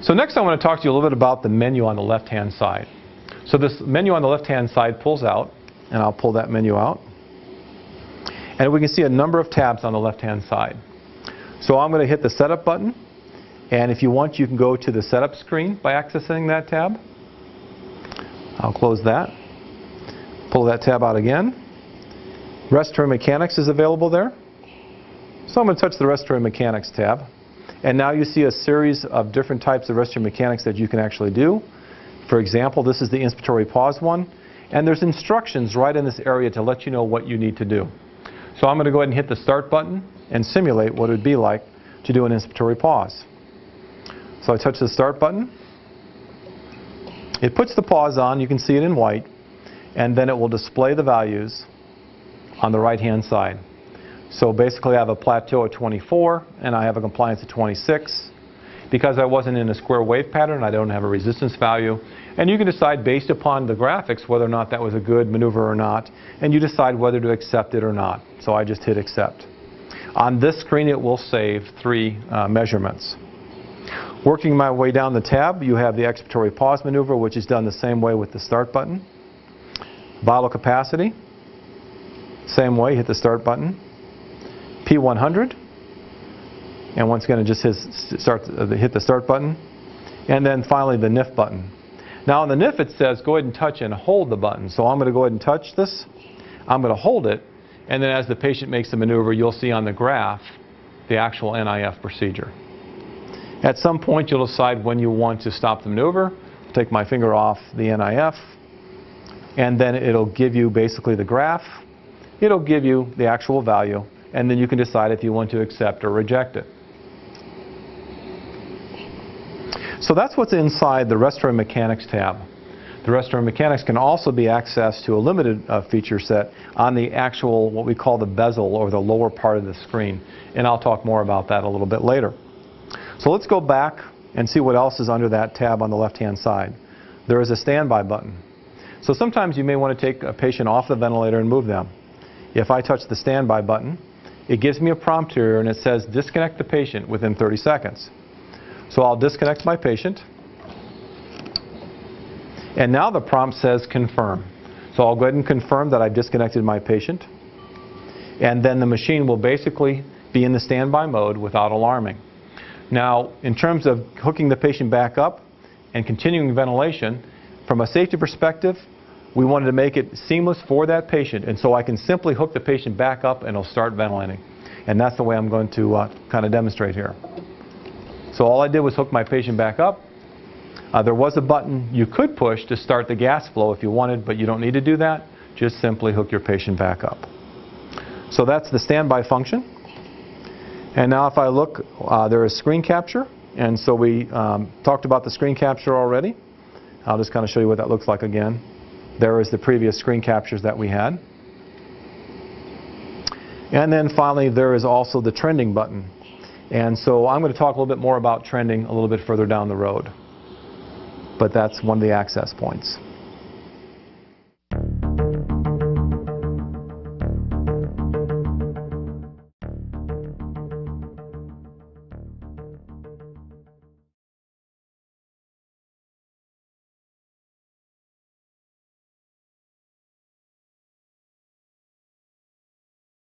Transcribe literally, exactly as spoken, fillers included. So next I want to talk to you a little bit about the menu on the left-hand side. So this menu on the left-hand side pulls out, and I'll pull that menu out. And we can see a number of tabs on the left-hand side. So I'm going to hit the Setup button, and if you want, you can go to the Setup screen by accessing that tab. I'll close that. Pull that tab out again. Respiratory Mechanics is available there. So I'm going to touch the Respiratory Mechanics tab. And now you see a series of different types of respiratory mechanics that you can actually do. For example, this is the inspiratory pause one. And there's instructions right in this area to let you know what you need to do. So I'm going to go ahead and hit the Start button and simulate what it would be like to do an inspiratory pause. So I touch the Start button. It puts the pause on. You can see it in white. And then it will display the values on the right-hand side. So basically I have a plateau of twenty-four and I have a compliance of twenty-six. Because I wasn't in a square wave pattern, I don't have a resistance value. And you can decide based upon the graphics whether or not that was a good maneuver or not. And you decide whether to accept it or not. So I just hit accept. On this screen it will save three uh, measurements. Working my way down the tab, you have the expiratory pause maneuver, which is done the same way with the Start button. Vital capacity, same way, hit the Start button. P one hundred, and once again it just hits start, hit the Start button, and then finally the N I F button. Now on the N I F it says go ahead and touch and hold the button, so I'm going to go ahead and touch this, I'm going to hold it, and then as the patient makes the maneuver you'll see on the graph the actual N I F procedure. At some point you'll decide when you want to stop the maneuver, take my finger off the N I F, and then it'll give you basically the graph, it'll give you the actual value, and then you can decide if you want to accept or reject it. So that's what's inside the Respiratory Mechanics tab. The Respiratory Mechanics can also be accessed to a limited uh, feature set on the actual, what we call the bezel or the lower part of the screen. And I'll talk more about that a little bit later. So let's go back and see what else is under that tab on the left-hand side. There is a standby button. So sometimes you may want to take a patient off the ventilator and move them. If I touch the standby button, it gives me a prompt here and it says disconnect the patient within thirty seconds. So I'll disconnect my patient. And now the prompt says confirm. So I'll go ahead and confirm that I've disconnected my patient. And then the machine will basically be in the standby mode without alarming. Now, in terms of hooking the patient back up and continuing ventilation, from a safety perspective, we wanted to make it seamless for that patient, and so I can simply hook the patient back up and it'll start ventilating. And that's the way I'm going to uh, kind of demonstrate here. So all I did was hook my patient back up. Uh, there was a button you could push to start the gas flow if you wanted, but you don't need to do that. Just simply hook your patient back up. So that's the standby function. And now if I look, uh, there is screen capture. And so we um, talked about the screen capture already. I'll just kind of show you what that looks like again. There is the previous screen captures that we had. And then finally there is also the trending button. And so I'm going to talk a little bit more about trending a little bit further down the road. But that's one of the access points.